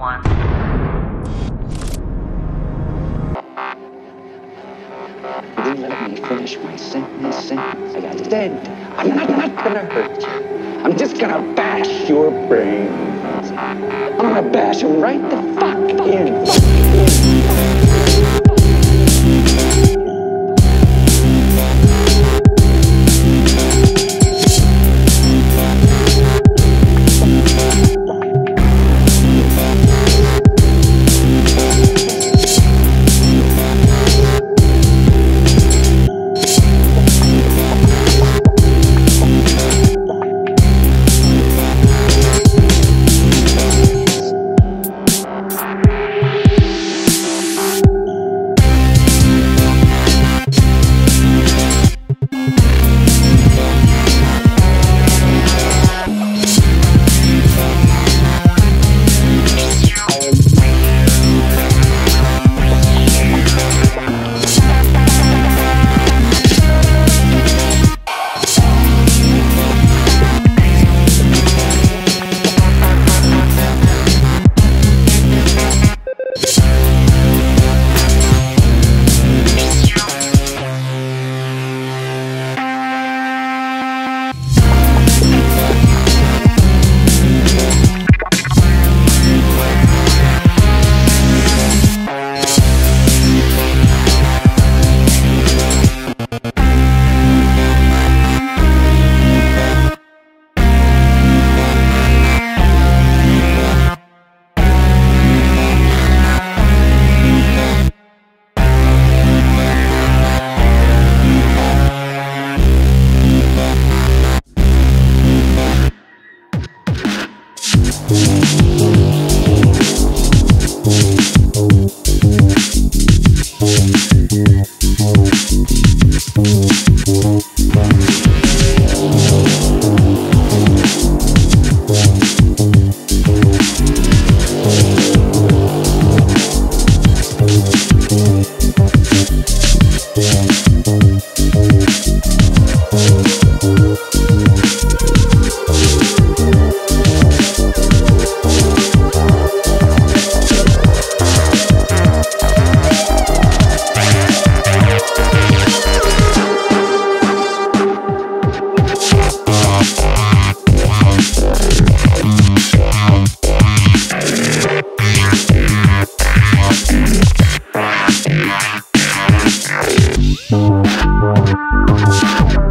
1. You didn't let me finish my sentence. Like I said, I'm not gonna hurt you. I'm just gonna bash your brains. I'm gonna bash him right the fuck in.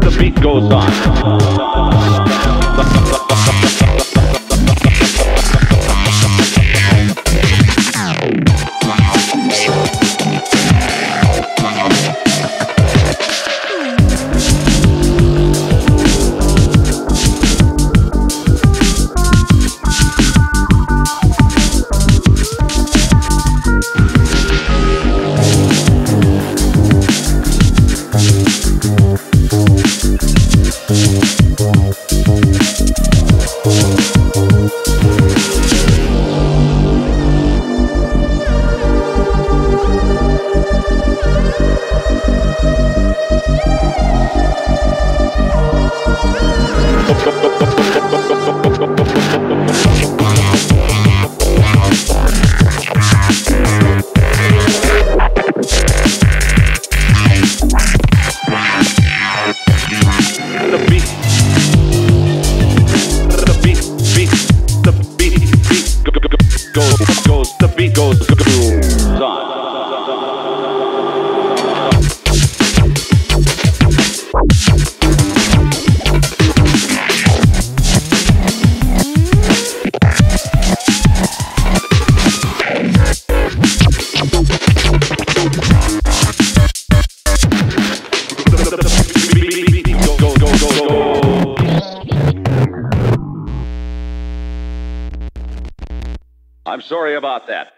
The beat goes on. I'm sorry about that.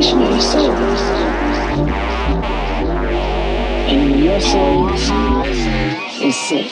stationary soul. And your soul is sick.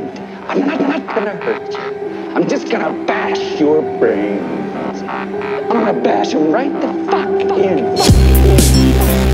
head. I'm not gonna hurt you. I'm just gonna bash your brains. I'm gonna bash them right the fuck in.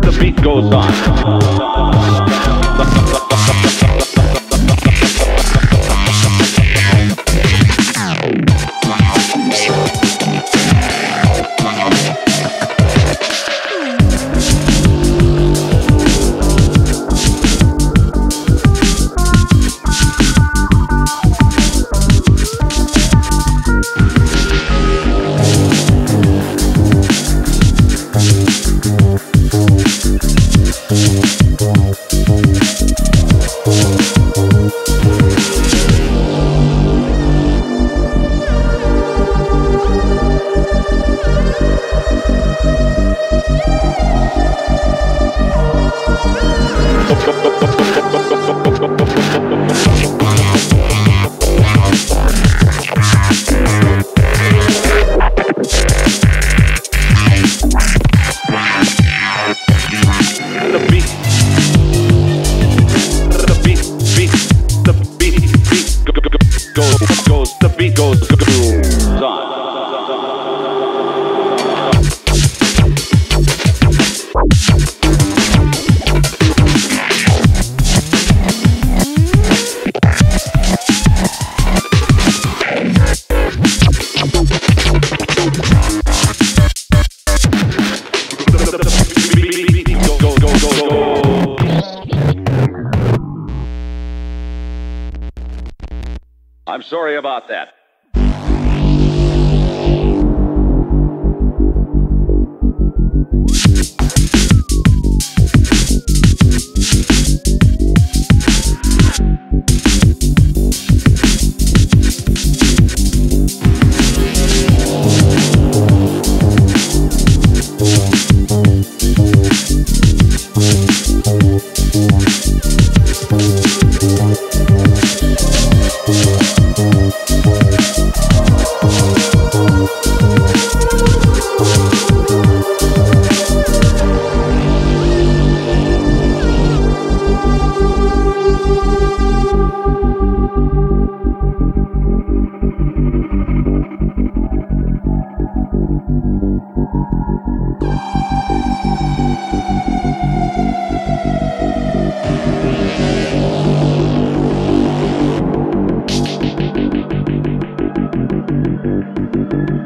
The beat goes on. I'm sorry about that.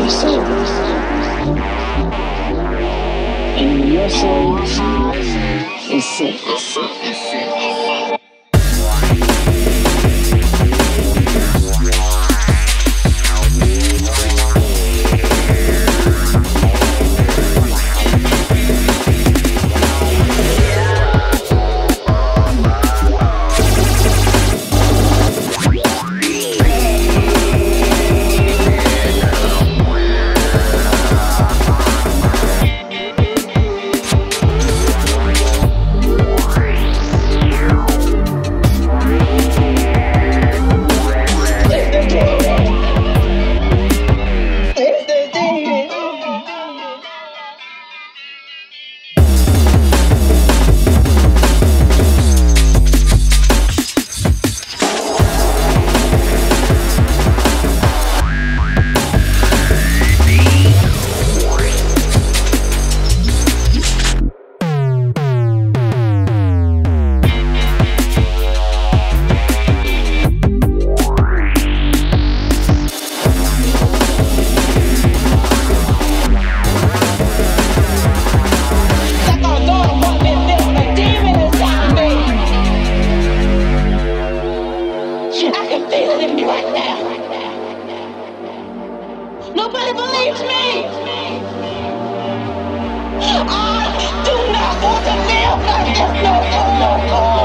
your soul. And your soul is sick. Nobody believes me! I do not want to live like this no more!